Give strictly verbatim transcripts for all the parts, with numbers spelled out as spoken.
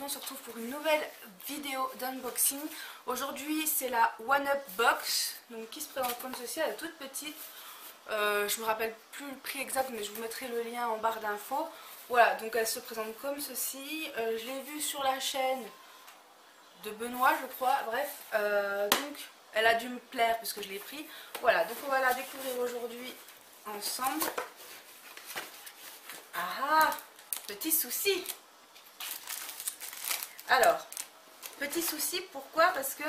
aujourd'hui on se retrouve pour une nouvelle vidéo d'unboxing. Aujourd'hui c'est la One Up Box, donc qui se présente comme ceci, elle est toute petite. Euh, je me rappelle plus le prix exact, mais je vous mettrai le lien en barre d'infos. Voilà, donc elle se présente comme ceci. Euh, je l'ai vue sur la chaîne de Benoît, je crois. Bref, euh, donc elle a dû me plaire puisque je l'ai pris. Voilà, donc on va la découvrir aujourd'hui ensemble. Ah, petit souci. Alors, petit souci, pourquoi? Parce que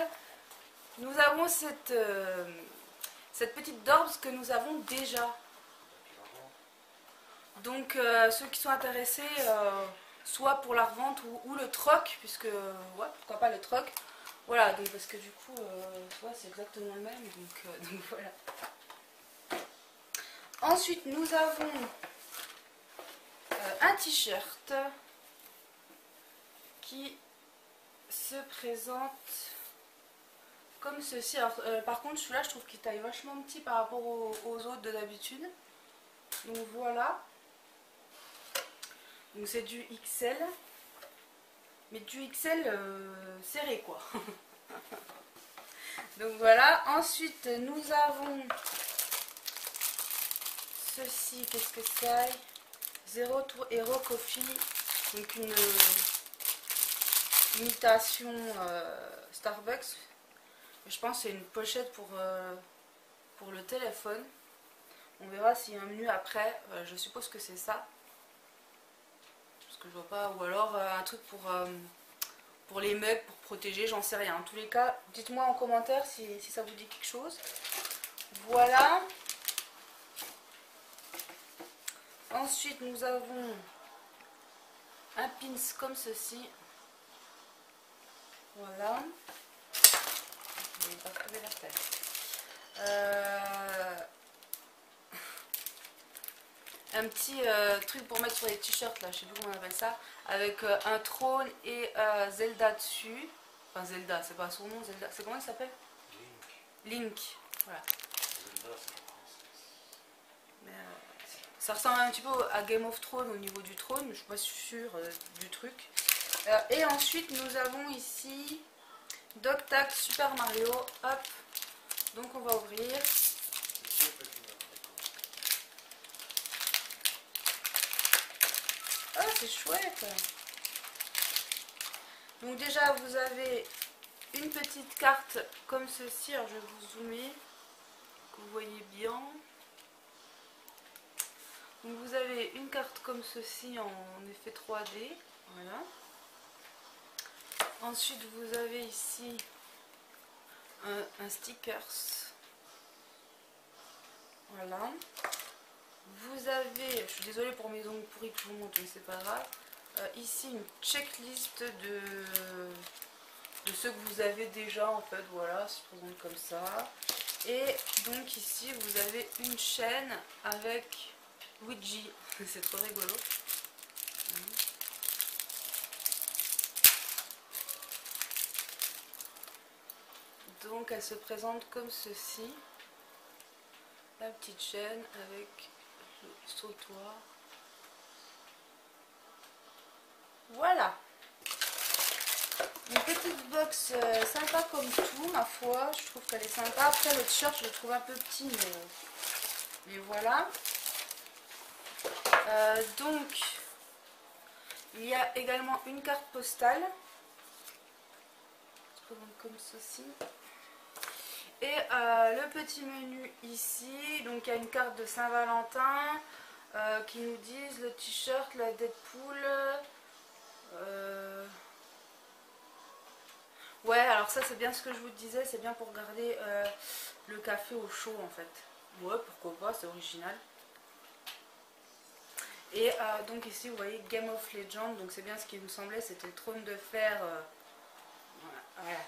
nous avons cette, euh, cette petite Dorbs que nous avons déjà. Donc euh, ceux qui sont intéressés, euh, soit pour la revente ou, ou le troc, puisque, ouais, pourquoi pas le troc. Voilà, donc parce que du coup, euh, ouais, c'est exactement le même, donc, euh, donc voilà. Ensuite, nous avons un t-shirt qui se présente comme ceci. Alors, euh, par contre celui-là je trouve qu'il taille vachement petit par rapport aux, aux autres de d'habitude, donc voilà, donc c'est du X L, mais du X L euh, serré quoi. Donc voilà. Ensuite nous avons ceci, qu'est-ce que c'est? Zero Tour Hero Coffee, donc une euh, imitation euh, Starbucks. Je pense que c'est une pochette pour, euh, pour le téléphone. On verra s'il y a un menu après. Euh, je suppose que c'est ça. Parce que je vois pas. Ou alors euh, un truc pour, euh, pour les mugs, pour protéger, j'en sais rien. En tous les cas, dites-moi en commentaire si, si ça vous dit quelque chose. Voilà. Ensuite, nous avons un pins comme ceci. Voilà. Je vais pas trouver la tête. Euh... Un petit euh, truc pour mettre sur les t-shirts, là, je sais plus comment on appelle ça. Avec euh, un trône et euh, Zelda dessus. Enfin, Zelda, c'est pas son nom, Zelda. C'est comment il s'appelle? Link. Link. Voilà. Zelda, c'est la princesse. Mais, euh... ça ressemble un petit peu à Game of Thrones au niveau du trône, je suis pas sûre euh, du truc. Euh, et ensuite nous avons ici DocTap Super Mario Hop. Donc on va ouvrir. Ah, c'est chouette. Donc déjà vous avez une petite carte comme ceci. Alors je vais vous zoomer, que vous voyez bien. Donc vous avez une carte comme ceci en effet trois D, voilà. Ensuite vous avez ici un, un stickers, voilà. Vous avez, je suis désolée pour mes ongles pourris que je vous montre, mais c'est pas grave. Euh, ici une checklist de, de ceux que vous avez déjà en fait, voilà, se présente comme ça. Et donc ici vous avez une chaîne avec Luigi, c'est trop rigolo. Donc elle se présente comme ceci. La petite chaîne avec le sautoir. Voilà. Une petite box sympa comme tout, ma foi. Je trouve qu'elle est sympa. Après le t-shirt, je le trouve un peu petit, mais, mais voilà. Euh, donc il y a également une carte postale comme ceci et euh, le petit menu ici. Donc il y a une carte de Saint-Valentin euh, qui nous disent le t-shirt, la Deadpool, euh... ouais, alors ça c'est bien ce que je vous disais, c'est bien pour garder euh, le café au chaud en fait. Ouais, pourquoi pas, c'est original. Et euh, donc ici vous voyez Game of Legends, donc c'est bien ce qui me semblait, c'était le trône de fer. Euh, voilà, voilà.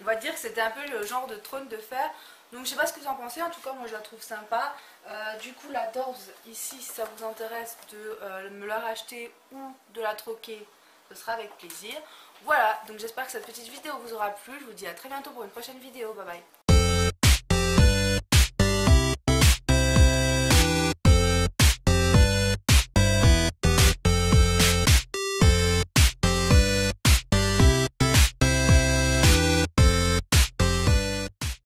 On va dire que c'était un peu le genre de trône de fer. Donc je sais pas ce que vous en pensez, en tout cas moi je la trouve sympa. Euh, du coup la Dorbs ici, si ça vous intéresse de euh, me la racheter ou de la troquer, ce sera avec plaisir. Voilà, donc j'espère que cette petite vidéo vous aura plu. Je vous dis à très bientôt pour une prochaine vidéo, bye bye.